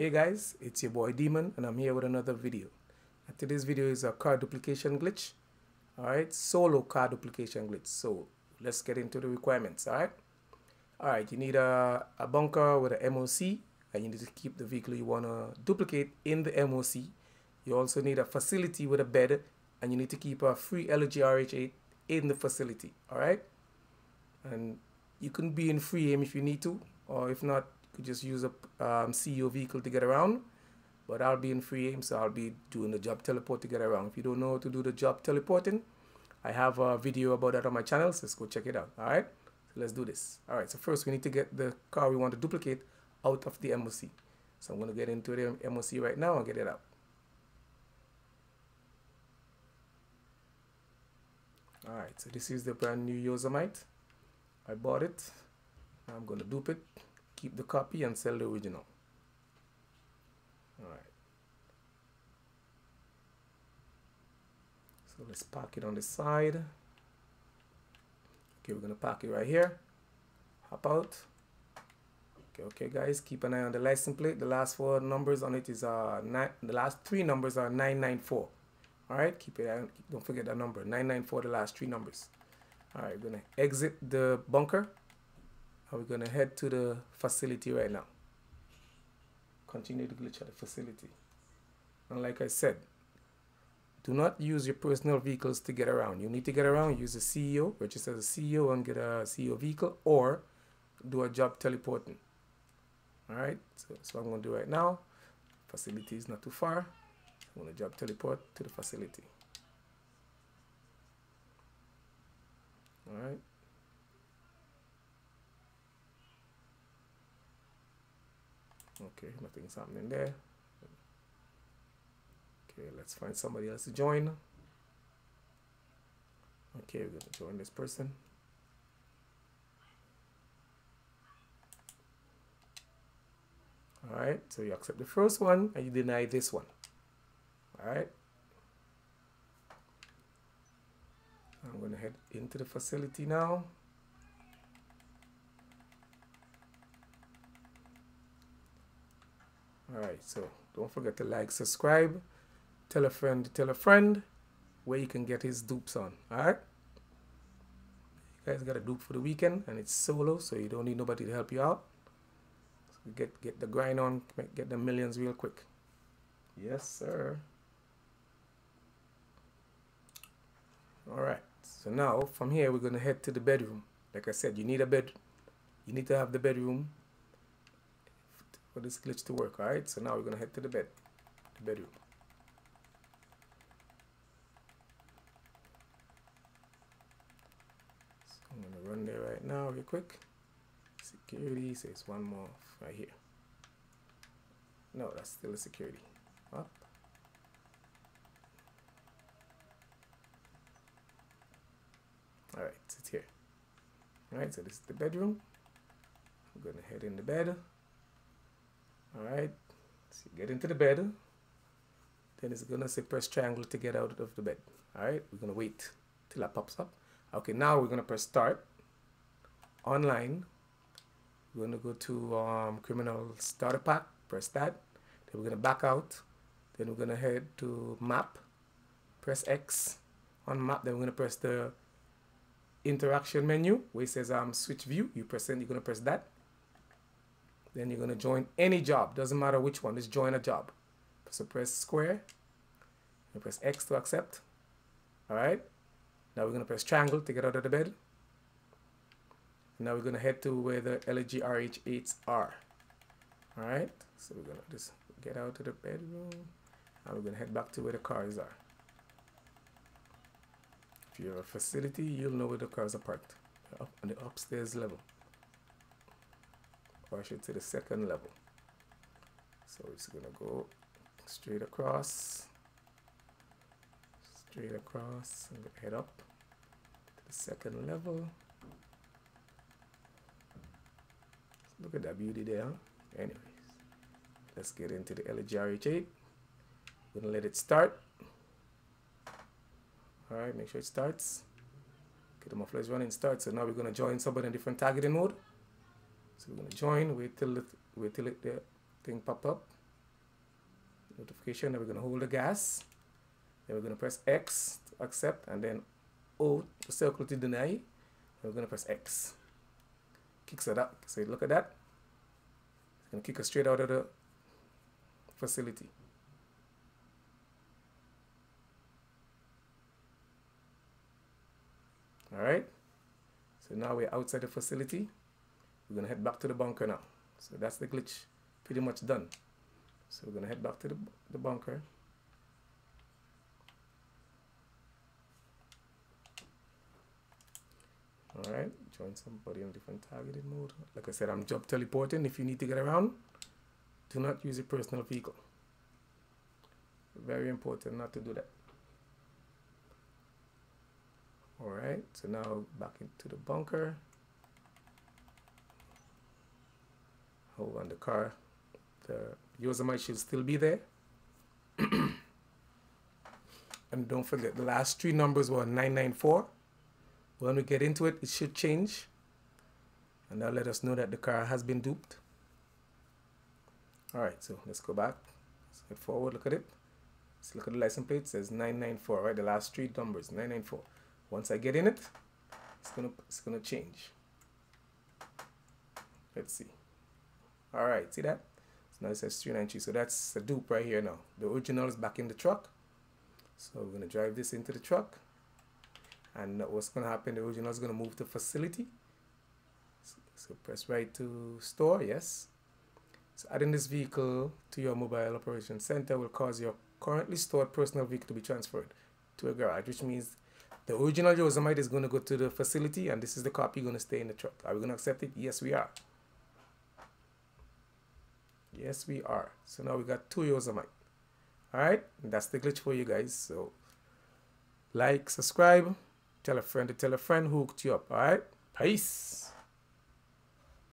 Hey guys, it's your boy Demon and I'm here with another video. And today's video is a card duplication glitch. Alright, solo card duplication glitch. So let's get into the requirements. Alright, you need a bunker with an MOC and you need to keep the vehicle you want to duplicate in the MOC. You also need a facility with a bed and you need to keep a free LGRH8 in the facility. Alright, and you can be in free aim if you need to, or if not, you just use a CEO vehicle to get around, but I'll be in free aim, so I'll be doing the job teleport to get around. If you don't know how to do the job teleporting, I have a video about that on my channel, so let's go check it out. Alright, so let's do this. Alright, so first we need to get the car we want to duplicate out of the MOC. So I'm going to get into the MOC right now and get it out. Alright, so this is the brand new Yosemite. I bought it. I'm going to dupe it. Keep the copy and sell the original. Alright. So let's park it on the side. Okay, we're gonna park it right here. Hop out. Okay, guys, keep an eye on the license plate. The last four numbers on it is the last three numbers are 994. Alright, keep it on, don't forget that number. 994, the last three numbers. Alright, we're gonna exit the bunker. We're going to head to the facility right now. Continue the glitch at the facility. And like I said, do not use your personal vehicles to get around. You need to get around, use a CEO, register as a CEO and get a CEO vehicle, or do a job teleporting. Alright, so that's what I'm going to do right now. Facility is not too far. I'm going to job teleport to the facility. Alright. Okay, nothing's happening there. Okay, let's find somebody else to join. Okay, we're going to join this person. Alright, so you accept the first one and you deny this one. Alright. I'm going to head into the facility now. Alright, so don't forget to like, subscribe, tell a friend where you can get his dupes on. Alright? You guys got a dupe for the weekend and it's solo, so you don't need nobody to help you out. So get the grind on, get the millions real quick. Yes, sir. Alright, so now from here we're going to head to the bedroom. Like I said, you need a bed. You need to have the bedroom for this glitch to work. Alright, so now we're gonna head to the bedroom. So I'm gonna run there right now real quick. Security says one more right here. No, that's still a security. Up. Alright, it's here. Alright, so this is the bedroom. I'm gonna head in the bed. Alright, so you get into the bed, then it's gonna say press triangle to get out of the bed. Alright, we're gonna wait till that pops up. Okay, now we're gonna press start online. We're gonna go to criminal starter pack, press that, then we're gonna back out, then we're gonna head to map, press X on map, then we're gonna press the interaction menu where it says switch view. You press it, you're gonna press that. Then you're going to join any job, doesn't matter which one, just join a job. So press square and press X to accept. Alright, now we're going to press triangle to get out of the bed. Now we're going to head to where the LGRH8s are. Alright, so we're going to just get out of the bedroom and we're going to head back to where the cars are. If you're a facility, you'll know where the cars are parked, up on the upstairs level. Or I should say the second level. So it's gonna go straight across, and head up to the second level. Look at that beauty there. Anyways, let's get into the LGRH8. We're gonna let it start. All right, make sure it starts. Get the muffler running, start. So now we're gonna join somebody in different targeting mode. So we're gonna join, wait till the thing pop up. notification, then we're going to hold the gas, then we're going to press X to accept, and then O to circle to deny, and we're going to press X. Kicks it up. So look at that. It's going to kick us straight out of the facility. Alright, so now we're outside the facility. We're going to head back to the bunker now. So that's the glitch pretty much done. So we're going to head back to the bunker. Alright, join somebody in a different targeted mode. Like I said, I'm job teleporting. If you need to get around, do not use your personal vehicle. Very important not to do that. Alright, so now back into the bunker. Hold on the car. The Yosemite should still be there. And don't forget, the last three numbers were 994. When we get into it, it should change. And that'll let us know that the car has been duped. Alright, so let's go back. Let's head forward, look at it. Let's look at the license plate. It says 994, right? The last three numbers, 994. Once I get in it, it's gonna change. Let's see. All right, see that? So now it says 393. So that's a dupe right here now. The original is back in the truck. So we're gonna drive this into the truck. And what's gonna happen? The original is gonna move to facility. So press right to store. Yes. So adding this vehicle to your mobile operation center will cause your currently stored personal vehicle to be transferred to a garage, which means the original Yosemite is going to go to the facility, and this is the copy going to stay in the truck. Are we going to accept it? Yes, we are. Yes, we are. So now we got two Yosemite. All right, and that's the glitch for you guys. So like, subscribe, tell a friend to tell a friend who hooked you up. All right, peace.